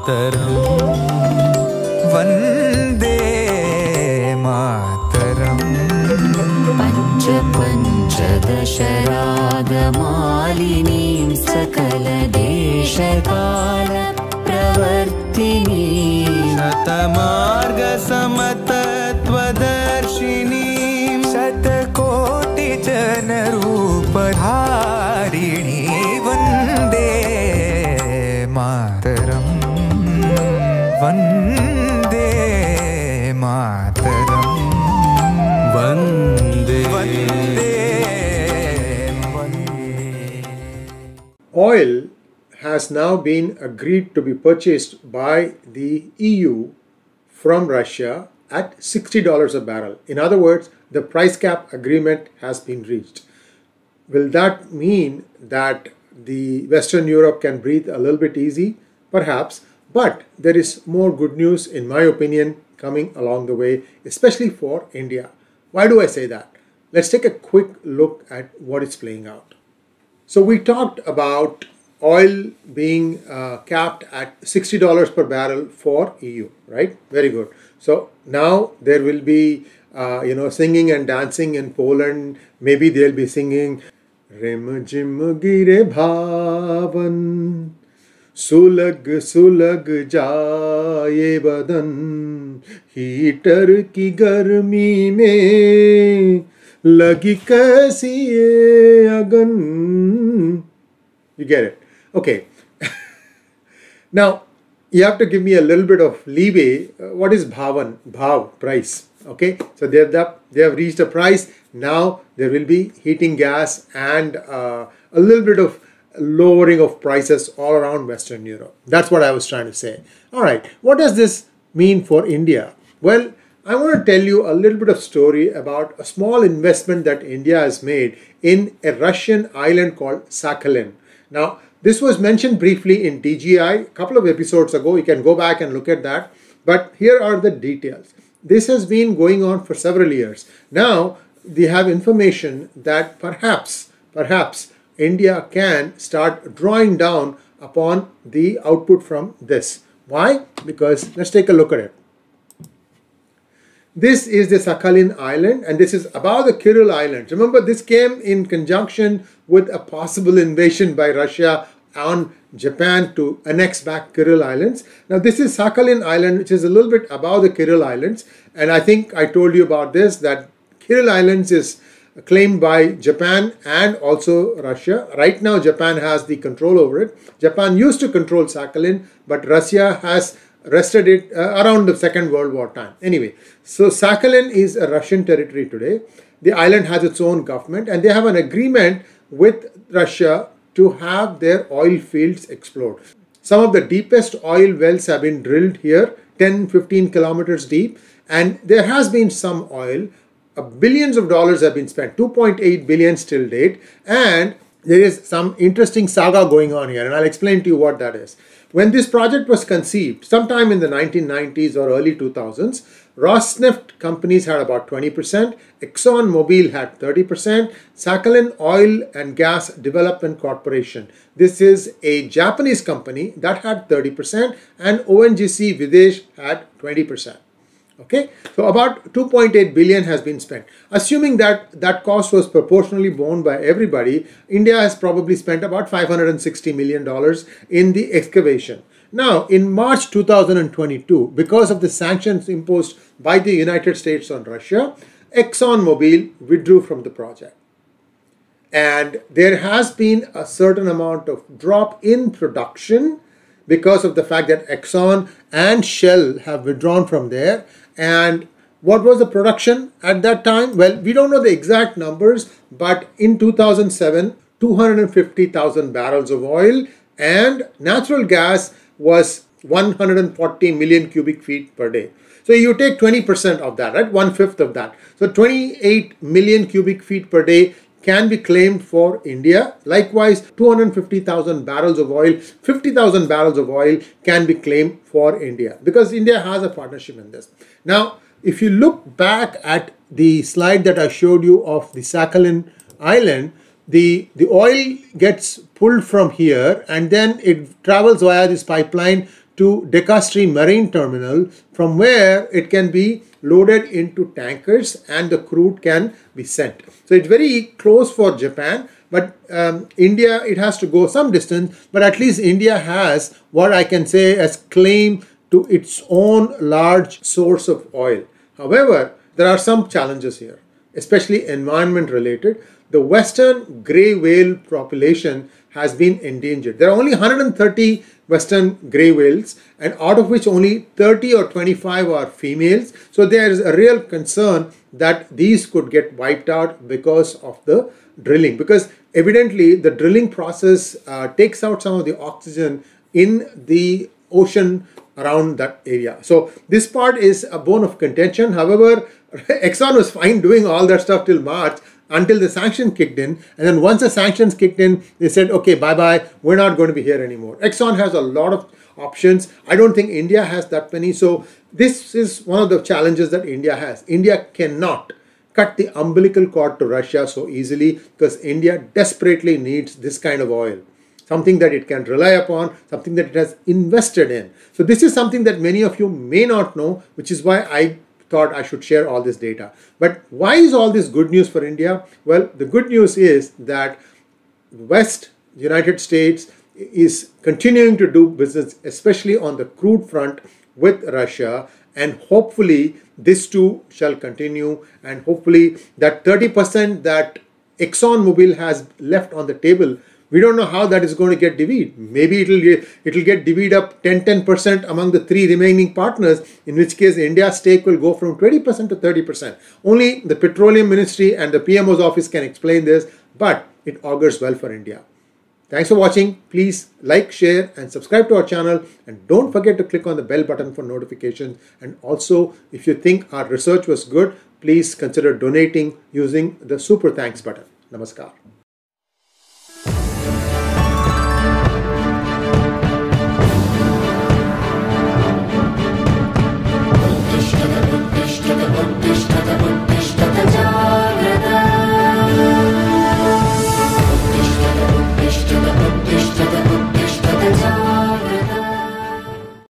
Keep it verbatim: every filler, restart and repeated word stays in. मातरम, वंदे मातरम। पंच पंचदशरागमालिनीं सकल देशकाल प्रवर्तिनीं शतमार्ग समतत्वदर्शिनीं शतकोटि जनरूपधारिणी वंदे मातरम, वंदे मातरम, वंदे वंदे वंदे. Oil has now been agreed to be purchased by the E U from Russia at sixty dollars a barrel. In other words, the price cap agreement has been reached. Will that mean that the Western Europe can breathe a little bit easy? Perhaps, but there is more good news, in my opinion, coming along the way, especially for India. Why do I say that? Let's take a quick look at what is playing out. So we talked about oil being uh, capped at sixty dollars per barrel for E U, right? Very good. So now there will be, uh, you know, singing and dancing in Poland. Maybe they'll be singing, Rem Jim Gire Bhavan, Sulag Sulag Jaye Badan, Heater Ki Garmi Me, Lagi Kasi Agan. You get it. Okay, now you have to give me a little bit of leeway. What is bhavan? Bhav, price. Okay, so they have, the, they have reached a price. Now there will be heating gas and uh, a little bit of lowering of prices all around Western Europe. That's what I was trying to say. All right, what does this mean for India? Well, I want to tell you a little bit of story about a small investment that India has made in a Russian island called Sakhalin. Now, this was mentioned briefly in T G I a couple of episodes ago. You can go back and look at that. But here are the details. This has been going on for several years. Now, they have information that perhaps, perhaps India can start drawing down upon the output from this. Why? Because let's take a look at it. This is the Sakhalin Island, and this is above the Kuril Islands. Remember, this came in conjunction with a possible invasion by Russia on Japan to annex back Kuril Islands. Now, this is Sakhalin Island, which is a little bit above the Kuril Islands. And I think I told you about this, that Kuril Islands is claimed by Japan and also Russia. Right now, Japan has the control over it. Japan used to control Sakhalin, but Russia has wrested it uh, around the Second World War time. Anyway, so Sakhalin is a Russian territory today. The island has its own government, and they have an agreement with Russia to have their oil fields explored. Some of the deepest oil wells have been drilled here, ten to fifteen kilometers deep, and there has been some oil. Uh, billions of dollars have been spent, two point eight billion till date, and there is some interesting saga going on here, and I'll explain to you what that is. When this project was conceived, sometime in the nineteen nineties or early two thousands, Rosneft companies had about twenty percent, Exxon Mobil had thirty percent, Sakhalin Oil and Gas Development Corporation. This is a Japanese company that had thirty percent, and O N G C Videsh had twenty percent. Okay, so about two point eight billion has been spent. Assuming that that cost was proportionally borne by everybody, India has probably spent about five hundred sixty million dollars in the excavation. Now, in March two thousand twenty-two, because of the sanctions imposed by the United States on Russia, Exxon Mobil withdrew from the project. And there has been a certain amount of drop in production because of the fact that Exxon and Shell have withdrawn from there. And what was the production at that time? Well, we don't know the exact numbers, but in two thousand seven, two hundred fifty thousand barrels of oil, and natural gas was one hundred forty million cubic feet per day. So you take twenty percent of that, right? One fifth of that. So twenty-eight million cubic feet per day can be claimed for India. Likewise, two hundred fifty thousand barrels of oil, fifty thousand barrels of oil can be claimed for India, because India has a partnership in this. Now, if you look back at the slide that I showed you of the Sakhalin Island, the, the oil gets pulled from here, and then it travels via this pipeline to Dekastri Marine Terminal, from where it can be loaded into tankers and the crude can be sent. So it's very close for Japan, but um, India, it has to go some distance, but at least India has what I can say as claim to its own large source of oil. However, there are some challenges here, especially environment related. The western grey whale population has been endangered. There are only one hundred thirty western grey whales, and out of which only thirty or twenty-five are females. So there is a real concern that these could get wiped out because of the drilling, because evidently the drilling process uh, takes out some of the oxygen in the ocean around that area. So this part is a bone of contention. However, Exxon was fine doing all that stuff till March, until the sanction kicked in, and then once the sanctions kicked in, they said, okay, bye-bye, we're not going to be here anymore. Exxon has a lot of options. I don't think India has that many. So this is one of the challenges that India has. India cannot cut the umbilical cord to Russia so easily, because India desperately needs this kind of oil, something that it can rely upon, something that it has invested in. So this is something that many of you may not know, which is why I thought I should share all this data. But why is all this good news for India? Well, the good news is that West United States is continuing to do business, especially on the crude front, with Russia, and hopefully this too shall continue, and hopefully that thirty percent that Exxon Mobil has left on the table, we don't know how that is going to get divvied. Maybe it'll get, it'll get divvied up ten ten percent among the three remaining partners, in which case India's stake will go from twenty percent to thirty percent. Only the Petroleum Ministry and the P M O's office can explain this, but it augurs well for India. Thanks for watching. Please like, share and subscribe to our channel, and don't forget to click on the bell button for notifications. And also, if you think our research was good, please consider donating using the Super Thanks button. Namaskar.